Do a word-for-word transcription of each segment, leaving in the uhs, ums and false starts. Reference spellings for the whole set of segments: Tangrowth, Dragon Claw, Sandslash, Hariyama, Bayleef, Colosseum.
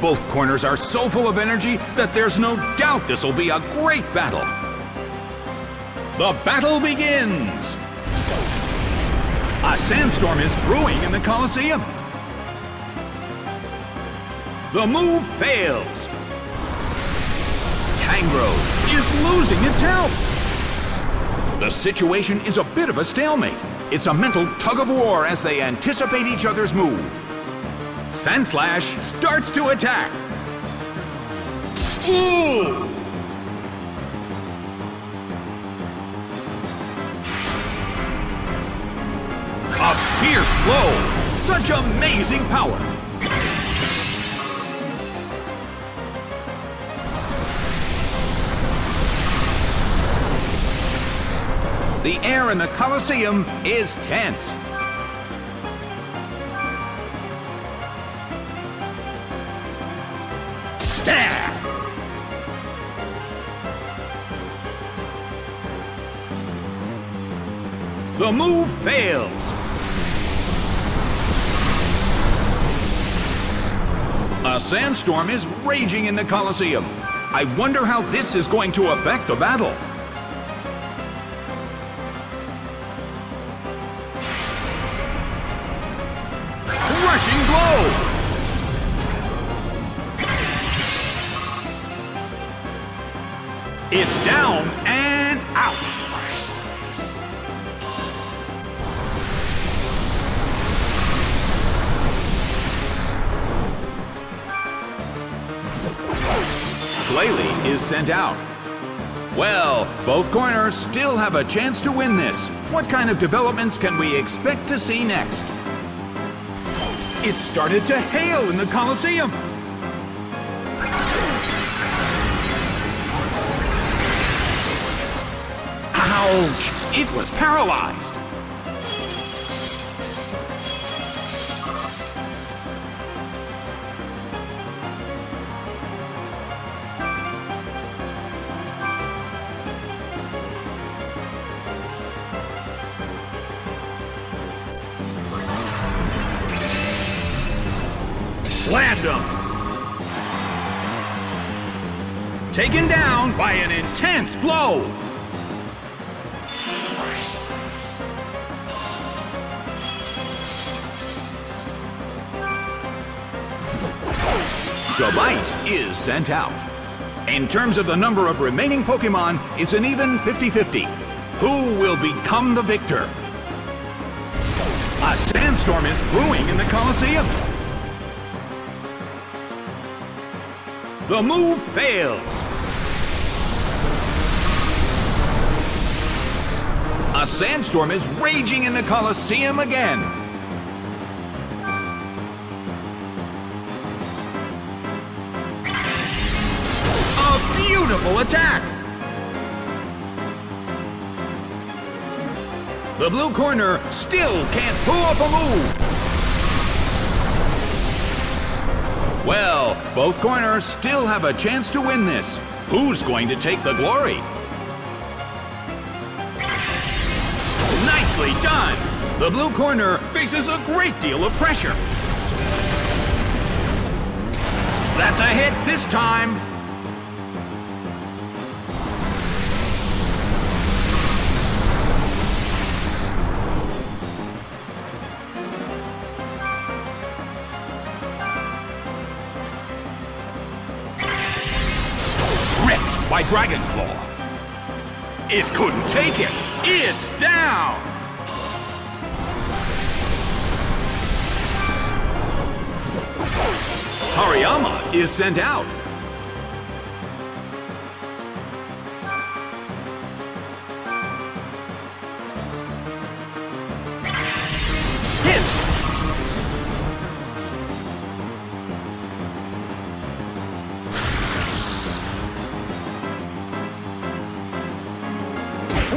Both corners are so full of energy that there's no doubt this will be a great battle. The battle begins! A sandstorm is brewing in the Colosseum. The move fails. Tangrowth is losing its health. The situation is a bit of a stalemate. It's a mental tug-of-war as they anticipate each other's move. Sandslash starts to attack. Ooh! A fierce blow! Such amazing power! The air in the Colosseum is tense. The move fails. A sandstorm is raging in the Colosseum. I wonder how this is going to affect the battle. Crushing blow! It's down and out. Bayleef is sent out. Well, both corners still have a chance to win this. What kind of developments can we expect to see next? It started to hail in the Colosseum. Ouch! It was paralyzed. Slammed him. Taken down by an intense blow. The bite is sent out. In terms of the number of remaining Pokémon, it's an even fifty fifty. Who will become the victor? A sandstorm is brewing in the Colosseum. The move fails. A sandstorm is raging in the Colosseum again. A beautiful attack. The blue corner still can't pull off a move. Well, both corners still have a chance to win this. Who's going to take the glory? Nicely done! The blue corner faces a great deal of pressure. That's a hit this time. By Dragon Claw. It couldn't take it. It's down. Hariyama is sent out.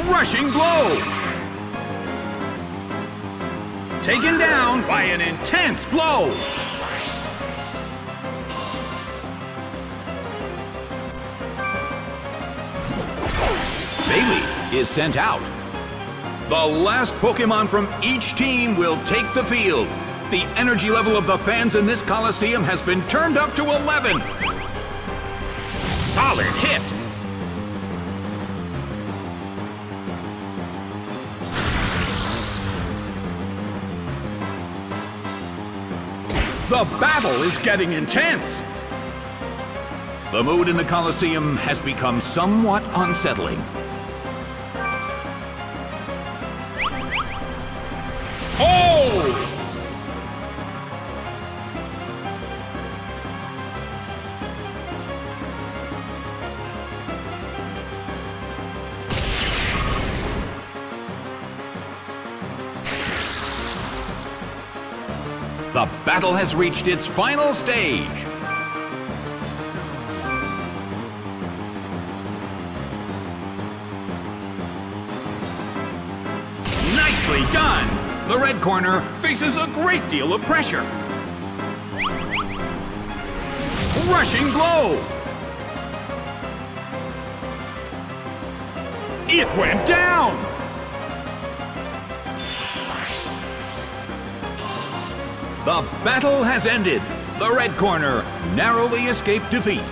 Rushing blow! Taken down by an intense blow! Bayleef is sent out. The last Pokémon from each team will take the field. The energy level of the fans in this Colosseum has been turned up to eleven. Solid hit. The battle is getting intense. The mood in the Colosseum has become somewhat unsettling. The battle has reached its final stage. Nicely done! The red corner faces a great deal of pressure. Rushing blow! It went down! The battle has ended. The red corner narrowly escaped defeat.